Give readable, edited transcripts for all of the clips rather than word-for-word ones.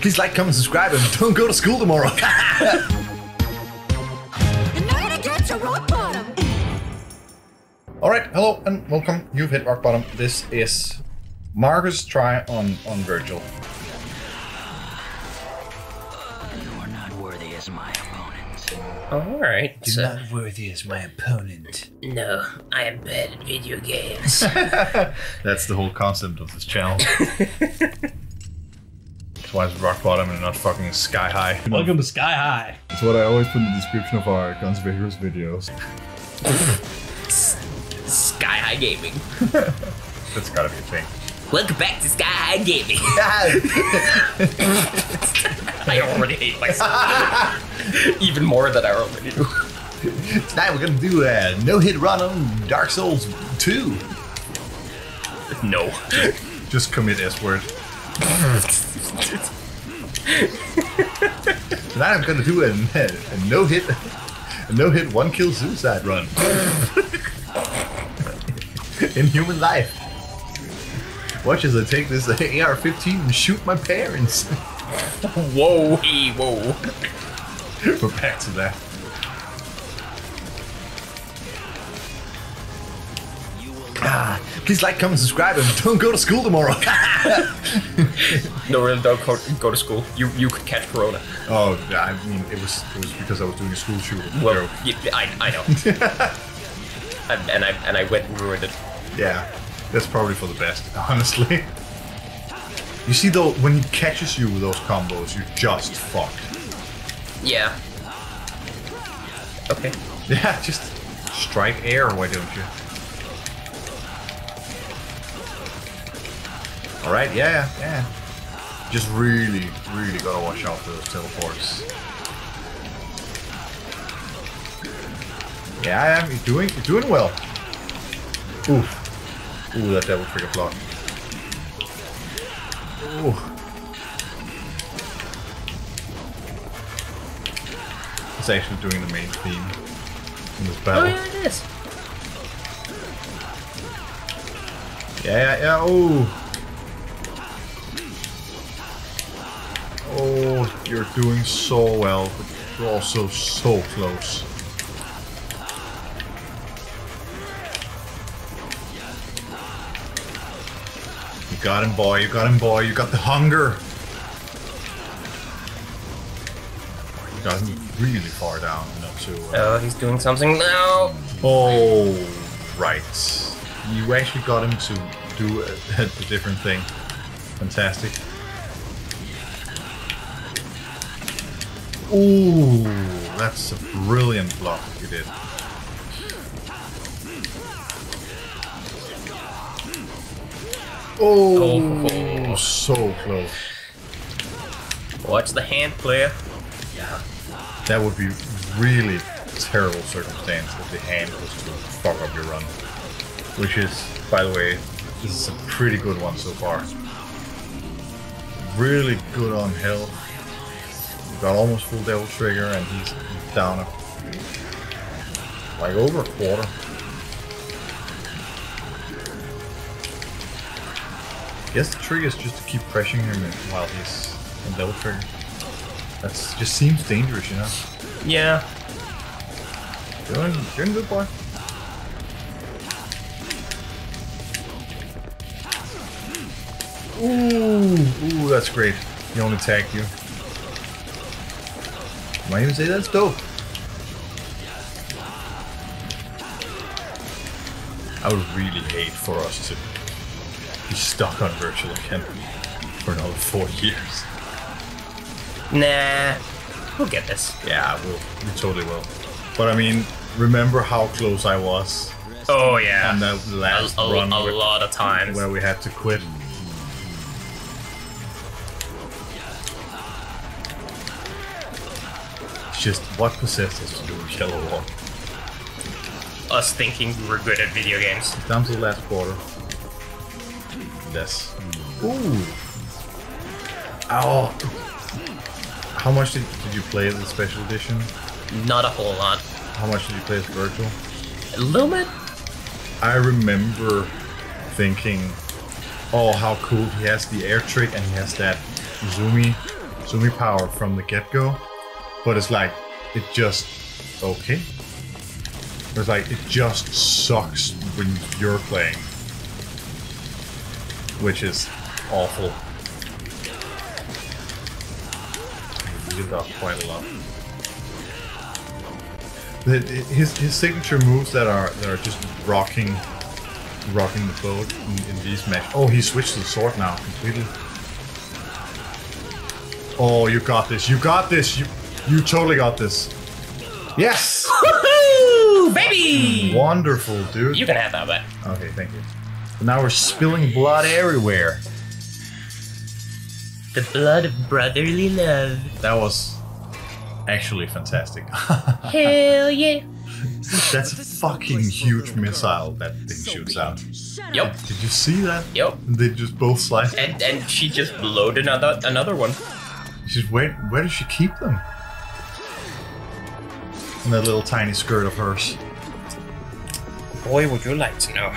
Please like, comment, subscribe, and don't go to school tomorrow. And now I get to Rock Bottom. Alright, hello and welcome. You've hit Rock Bottom. This is Marcus' try on Vergil. You're not worthy as my opponent. Alright. You're not worthy as my opponent. No, I am bad at video games. That's the whole concept of this channel. That's why it's Rock Bottom and not fucking Sky High. Welcome to Sky High. That's what I always put in the description of our Guns of Heroes videos. Sky High Gaming. That's gotta be a thing. Welcome back to Sky High Gaming. I already hate myself. Even more than I already do. Tonight we're gonna do a no-hit run on Dark Souls 2. No. Just commit S-word. Tonight I'm gonna do a no-hit one-kill suicide run. In human life. Watch as I take this AR-15 and shoot my parents. Whoa. Hey, whoa. We're back to that. Please like, comment, subscribe, and don't go to school tomorrow. No, really, don't go to school. You could catch corona. Oh, I mean, it was because I was doing a school shooting. Well, yeah, I know. And I went and ruined it. Yeah, that's probably for the best, honestly. You see, though, when he catches you with those combos, you're just fucked. Yeah. Okay. Yeah, just strike air, why don't you? Alright, yeah. Just really gotta watch out for those teleports. Yeah, I am. You're doing well. Oof. Ooh, that devil trigger block. Ooh. It's actually doing the main theme in this battle. Oh yeah, it is. Yeah. Oh, you're doing so well, but you're also so close. You got him, boy. You got him, boy. You got the hunger. You got him really far down. Oh, he's doing something now. Oh, right. You actually got him to do a different thing. Fantastic. Ooh, that's a brilliant block you did. Oh, so close. Watch the hand, player. Yeah. That would be really terrible circumstance if the hand was to fuck up your run. Which is, by the way, this is a pretty good one so far. Really good on health. We've got almost full devil trigger and he's down like over a quarter. I guess the trick is just to keep pressing him while he's on double trigger. That just seems dangerous, you know? Yeah. Doing good, boy. Ooh, that's great. He only tagged you. You might even say that's dope. I would really hate for us to be stuck on Vergil again for another 4 years. Nah, we'll get this. Yeah, we totally will. But I mean, remember how close I was? Oh yeah. And that last run a lot of times where we had to quit. It's just what possessed us to do with Yellow Wall? Us thinking we were good at video games. Down to the last quarter. This. Ooh. Ow. How much did you play the special edition? Not a whole lot. How much did you play as Vergil? A little bit. I remember thinking, oh, how cool, he has the air trick and he has that zoomy. Zumi power from the get-go, but it's like, it just, okay. It's like, it just sucks when you're playing, which is awful. He did that quite a lot. His signature moves that are just rocking the boat in these matches. Oh, he switched to the sword now completely. Oh, you got this! You got this! You totally got this! Yes! Woohoo, baby! Wonderful, dude. You can have that, bud. Okay, thank you. But now we're spilling blood everywhere. The blood of brotherly love. That was actually fantastic. Hell yeah! That's a fucking huge missile that thing shoots out. Yep. Did you see that? Yep. They just both sliced. And she just blowed another one. She's where does she keep them? In that little tiny skirt of hers. Boy, would you like to know?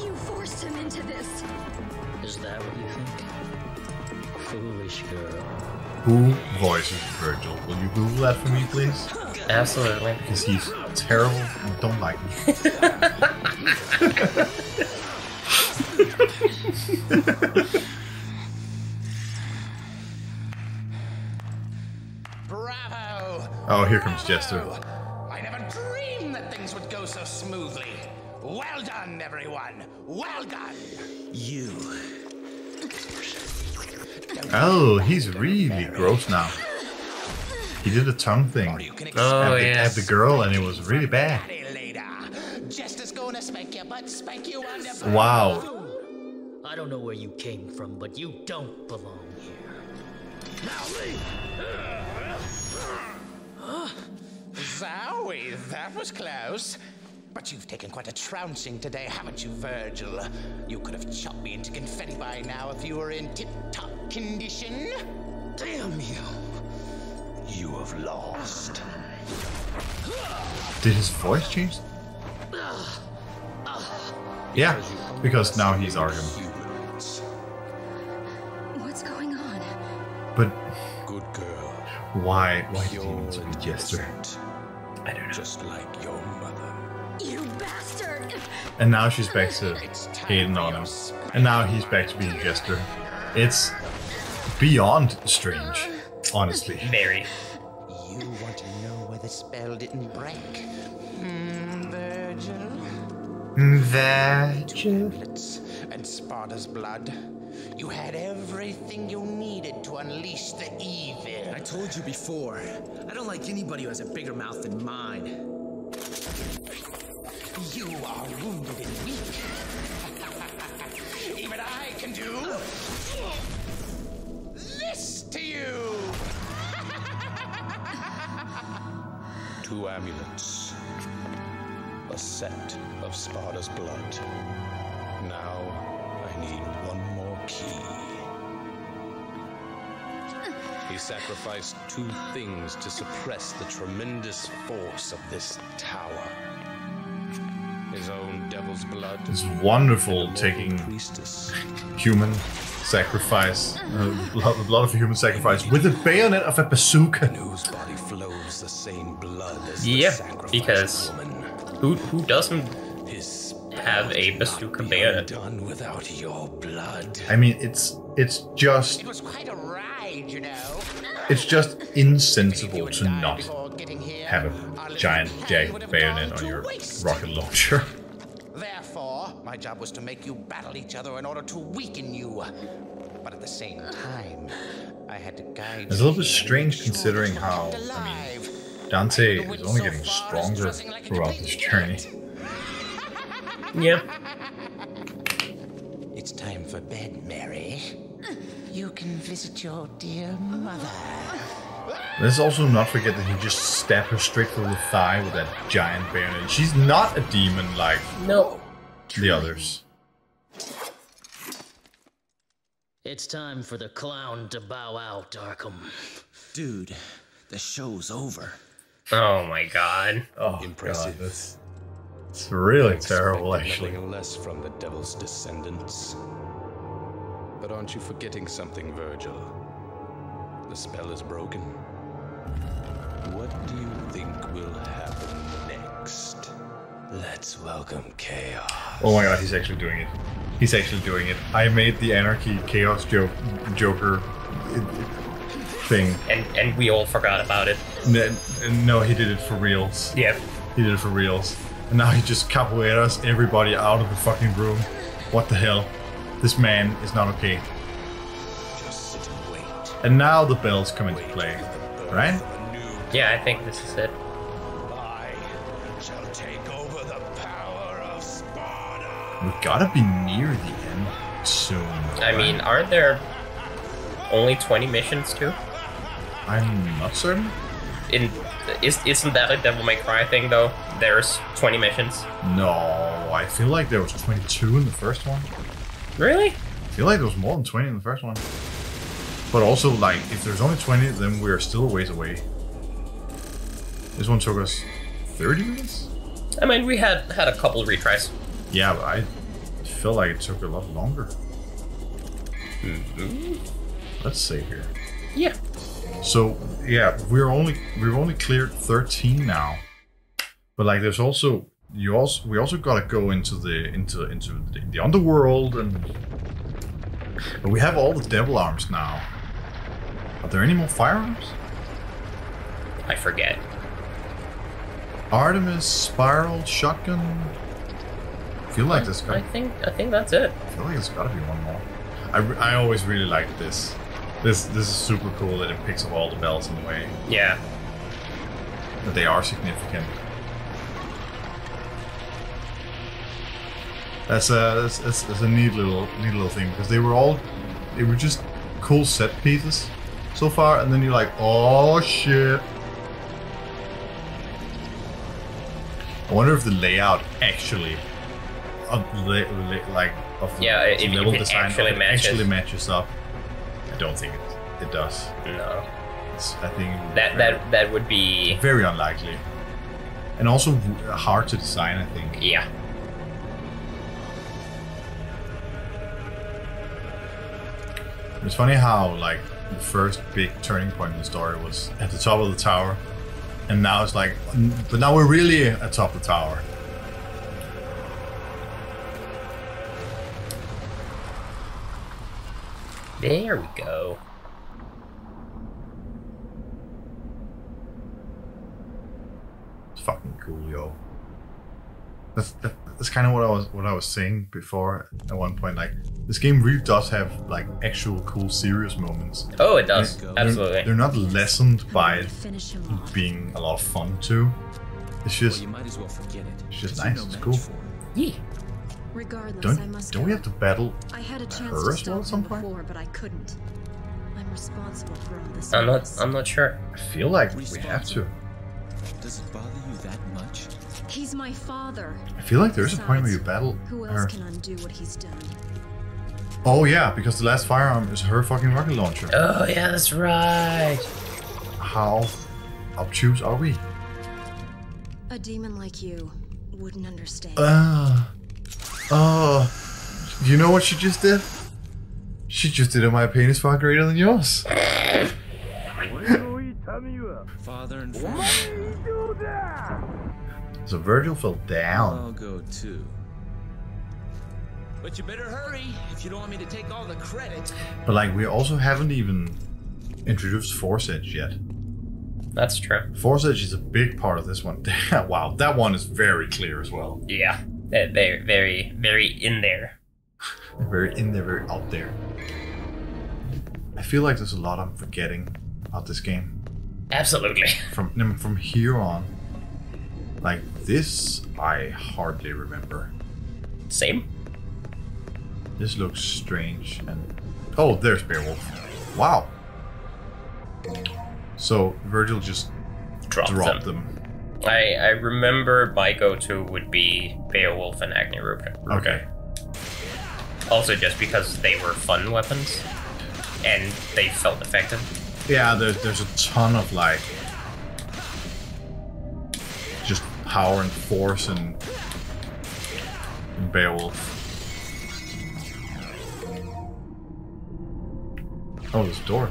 You forced him into this. Is that what you think? Foolish girl. Who voices Vergil? Will you Google that for me, please? Absolutely. Because he's terrible and don't like me. Bravo! Oh, here comes Jester. I never dreamed that things would go so smoothly. Well done, everyone. Well done. You. Oh, he's really gross now. He did a tongue thing at the girl, and it was really bad. Wow. I don't know where you came from, but you don't belong here. Now leave. Zowie, that was close. But you've taken quite a trouncing today, haven't you, Vergil? You could have chopped me into confetti by now if you were in tip-top condition. Damn you. You have lost. Did his voice change? Yeah, because now he's Arkham. What's going on? But... Good girl. Why do you want to be Jester? I don't know. Just like your mother. You bastard! And now she's back to hating on him. And now he's back to being Jester. It's beyond strange, honestly. Mary. You want to know where the spell didn't break? Vergil? Vergil? Tablets and Sparta's blood. You had everything you needed to unleash the evil. I told you before, I don't like anybody who has a bigger mouth than mine. You are wounded and weak. Even I can do this to you. Two amulets. A set of Sparta's blood. Now I need one more key. He sacrificed two things to suppress the tremendous force of this tower. His own devil's blood. It's wonderful taking human sacrifice, a lot of human sacrifice, with the bayonet of a bazooka. And whose body flows the same blood as the sacrifice because woman. Who doesn't have a bazooka bayonet? Done without your blood. I mean, it's just. It was quite a ride, you know. It's just insensible to not have a giant jag bayonet on your rocket launcher. Therefore, my job was to make you battle each other in order to weaken you. But at the same time, I had to guide. It's a little bit strange considering how, I mean, Dante is only getting stronger throughout this journey. Yeah. It's time for bed, Mary. You can visit your dear mother. Let's also not forget that he just stabbed her straight through the thigh with that giant bayonet. She's not a demon like the others. It's time for the clown to bow out, Arkham. Dude, the show's over. Oh my god. Oh, impressive. God, it's really terrible, actually. Less from the devil's descendants. But aren't you forgetting something, Vergil? The spell is broken. What do you think will happen next? Let's welcome chaos. Oh my god, he's actually doing it. He's actually doing it. I made the anarchy chaos joker thing. And we all forgot about it. No, he did it for reals. Yep. He did it for reals. And now he just capoeiras everybody out of the fucking room. What the hell? This man is not okay. Just sit and wait. And now the bells come into play, right? Yeah, I think this is it. I shall take over the power of Sparta. We gotta be near the end soon. I mean, aren't there only 20 missions too? I'm not certain. Isn't that a Devil May Cry thing though? There's 20 missions. No, I feel like there was 22 in the first one. Really? I feel like there was more than 20 in the first one. But also, like, if there's only 20, then we're still a ways away. This one took us 30 minutes? I mean, we had a couple of retries. Yeah, but I feel like it took a lot longer. Mm-hmm. Let's save here. Yeah. So, yeah, we've only cleared 13 now. But like, there's also we also gotta go into the underworld, but we have all the devil arms now. Are there any more firearms? I forget. Artemis, spiral, shotgun. I feel like there's gotta. I think that's it. I feel like there's gotta be one more. I always really liked this. This is super cool that it picks up all the bells in the way. Yeah. But they are significant. That's a neat little thing, because they were just cool set pieces so far, and then you're like, oh shit. I wonder if the layout actually level design actually matches up. I don't think it does. No. I think that would be very unlikely, and also hard to design, I think. Yeah. It's funny how, like, the first big turning point in the story was at the top of the tower, and now it's like, but now we're really atop the tower. There we go. It's fucking cool, yo. That's kind of what I was saying before at one point. Like, this game really does have like actual cool serious moments. Oh, it does. Absolutely. They're not lessened by being a lot of fun too. It's just, well, you might as well forget it. It's just nice. It's cool. Yeah. Regardless, don't we have to battle her as well at some point? Before, but I couldn't. I'm responsible for all this. I'm not sure. I feel like we have to. Does it bother you that much? He's my father. I feel like there's a point where you battle who else her. Can undo what he's done? Oh yeah, because the last firearm is her fucking rocket launcher. Oh yeah, that's right. How obtuse are we? A demon like you wouldn't understand. You know what she just did? She just did it. My penis far greater than yours. Father and so Vergil fell down. I'll go too. But you better hurry if you don't want me to take all the credit. But like, we also haven't even introduced Force Edge yet. That's true. Force Edge is a big part of this one. Wow, that one is very clear as well. Yeah, they're very, very in there. Very in there, very out there. I feel like there's a lot I'm forgetting about this game. Absolutely. From here on, like this, I hardly remember. Same. This looks strange, and oh, there's Beowulf. Wow. So Vergil just dropped them. I remember my go-to would be Beowulf and Agniruption. Okay. Also, just because they were fun weapons, and they felt effective. Yeah, there's a ton of like just power and force and Beowulf. Oh, this door.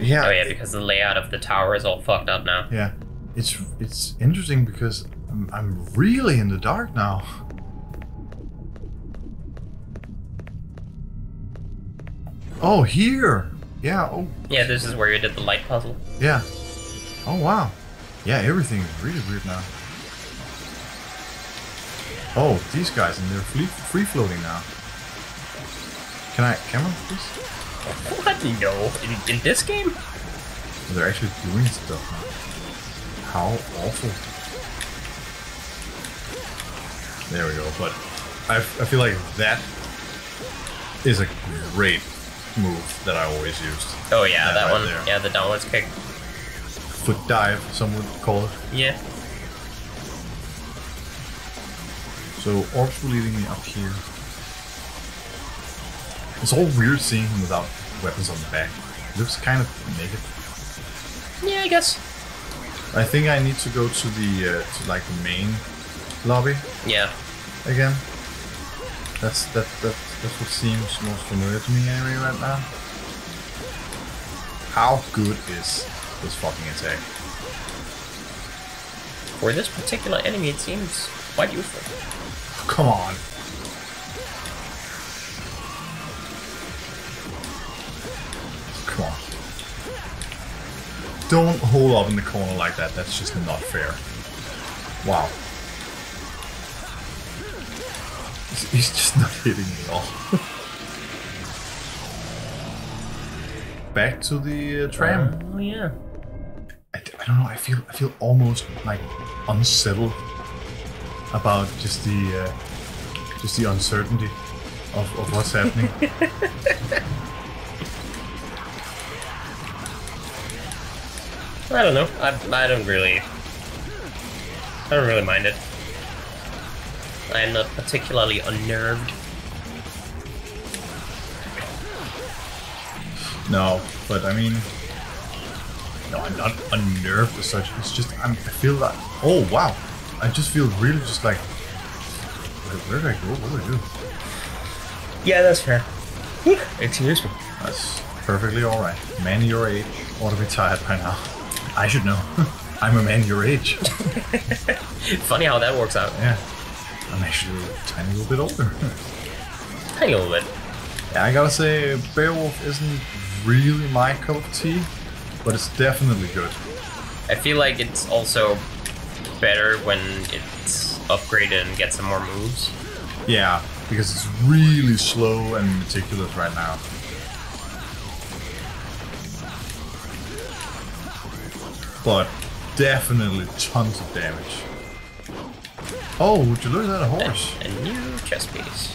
Yeah. Oh yeah, because the layout of the tower is all fucked up now. Yeah, it's interesting because I'm really in the dark now. Oh, here. Yeah. Oh. Yeah, this is where you did the light puzzle. Yeah. Oh wow. Yeah, everything is really weird now. Oh, these guys, and they're free floating now. Can I please? What? No. In this game? They're actually doing stuff now. How awful. There we go. But I feel like that is a great move that I always used. Oh yeah, that one. There. Yeah, the downwards kick. Foot dive, some would call it. Yeah. So orbs were leading me up here. It's all weird seeing him without weapons on the back. He looks kind of naked. Yeah, I guess. I think I need to go to the like the main lobby. Yeah. Again. That's what seems most familiar to me anyway right now. How good is this fucking attack? For this particular enemy, it seems quite useful. Come on. Come on. Don't hole up in the corner like that. That's just not fair. Wow. He's just not hitting me at all. Back to the tram. Oh yeah. I don't know. I feel almost like unsettled about just the uncertainty of what's happening. I don't know. I don't really mind it. I am not particularly unnerved. No, but I mean, no, I'm not unnerved as such. It's just I feel like, oh wow, I just feel really just like, where did I go? What did I do? Yeah, that's fair. Excuse me. That's perfectly all right. Man your age ought to be tired by now. I should know. I'm a man your age. Funny how that works out. Yeah. I'm actually a tiny little bit older. Tiny little bit. Yeah, I gotta say, Beowulf isn't really my cup of tea, but it's definitely good. I feel like it's also better when it's upgraded and gets some more moves. Yeah, because it's really slow and meticulous right now. But definitely tons of damage. Oh, would you look at that, a horse? A new chess piece.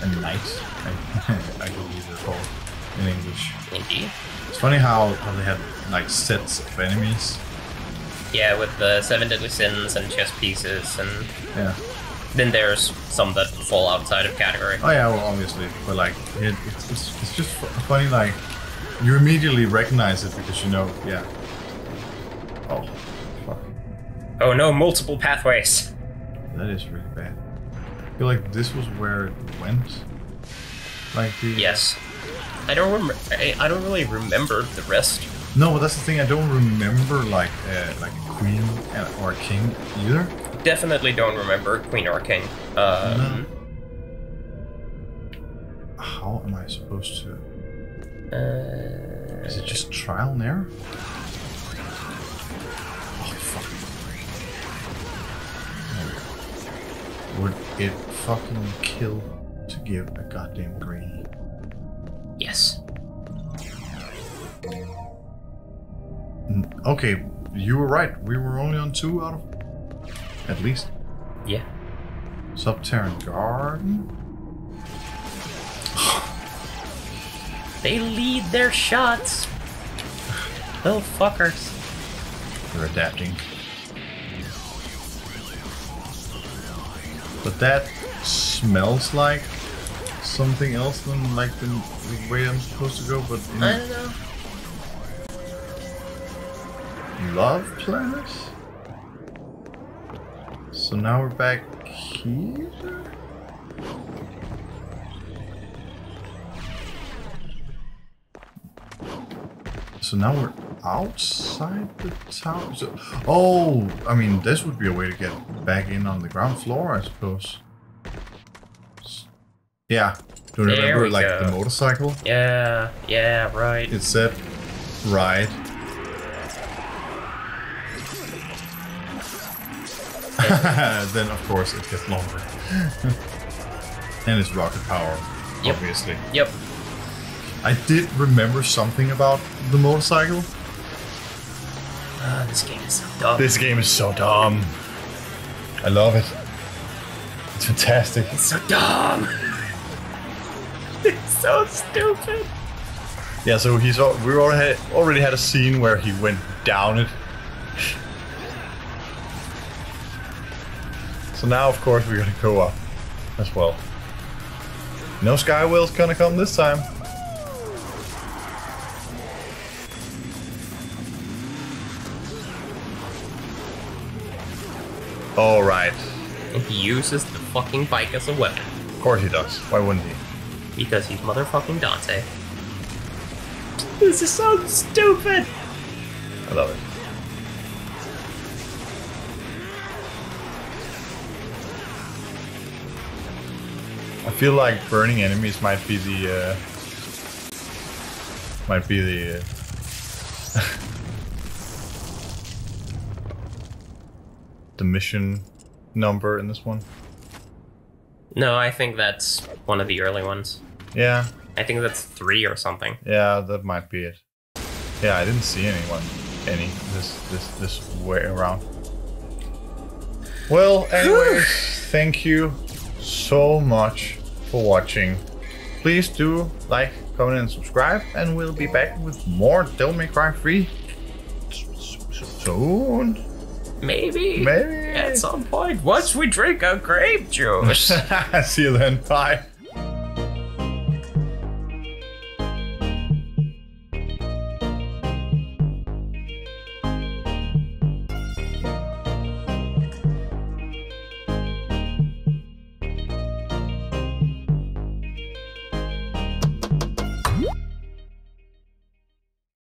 A knight. I believe it's called in English. Indeed. It's funny how they have like sets of enemies. Yeah, with the 7 deadly sins and chess pieces, and yeah. Then there's some that fall outside of category. Oh yeah, well, obviously, but like it's just funny. Like you immediately recognize it because you know, yeah. Oh, fuck. Oh no, multiple pathways. That is really bad. I feel like this was where it went. Like the... Yes. I don't remember. I don't really remember the rest. No, that's the thing. I don't remember like a queen or a king either. Definitely don't remember queen or king. No. How am I supposed to? Is it just trial and error? Would it fucking kill to give a goddamn green? Yes. Okay, you were right. We were only on 2 out of... At least. Yeah. Subterran Garden? They lead their shots! Little fuckers. They're adapting. But that smells like something else than like the way I'm supposed to go. But in I don't know. Love planets. So now we're back here. So now we're outside the tower. So, oh, I mean, this would be a way to get back in on the ground floor, I suppose. Yeah. Do you remember, like, the motorcycle? Yeah, yeah, right. It said, right. Then, of course, it gets longer. And it's rocket power, yep. Obviously. Yep. I did remember something about the motorcycle. This game is so dumb. This game is so dumb. I love it. It's fantastic. It's so dumb. It's so stupid. Yeah, so we already had a scene where he went down it. So now, of course, we're gonna go up as well. No Skywheel's gonna come this time. All right. And he uses the fucking bike as a weapon. Of course he does. Why wouldn't he? Because he's motherfucking Dante. This is so stupid. I love it. I feel like burning enemies might be the the mission number in this one? No, I think that's one of the early ones. Yeah. I think that's 3 or something. Yeah, that might be it. Yeah, I didn't see anyone, this way around. Well, anyways, thank you so much for watching. Please do like, comment, and subscribe, and we'll be back with more Devil May Cry 3 soon. Maybe at some point once we drink our grape juice. See you then. Bye.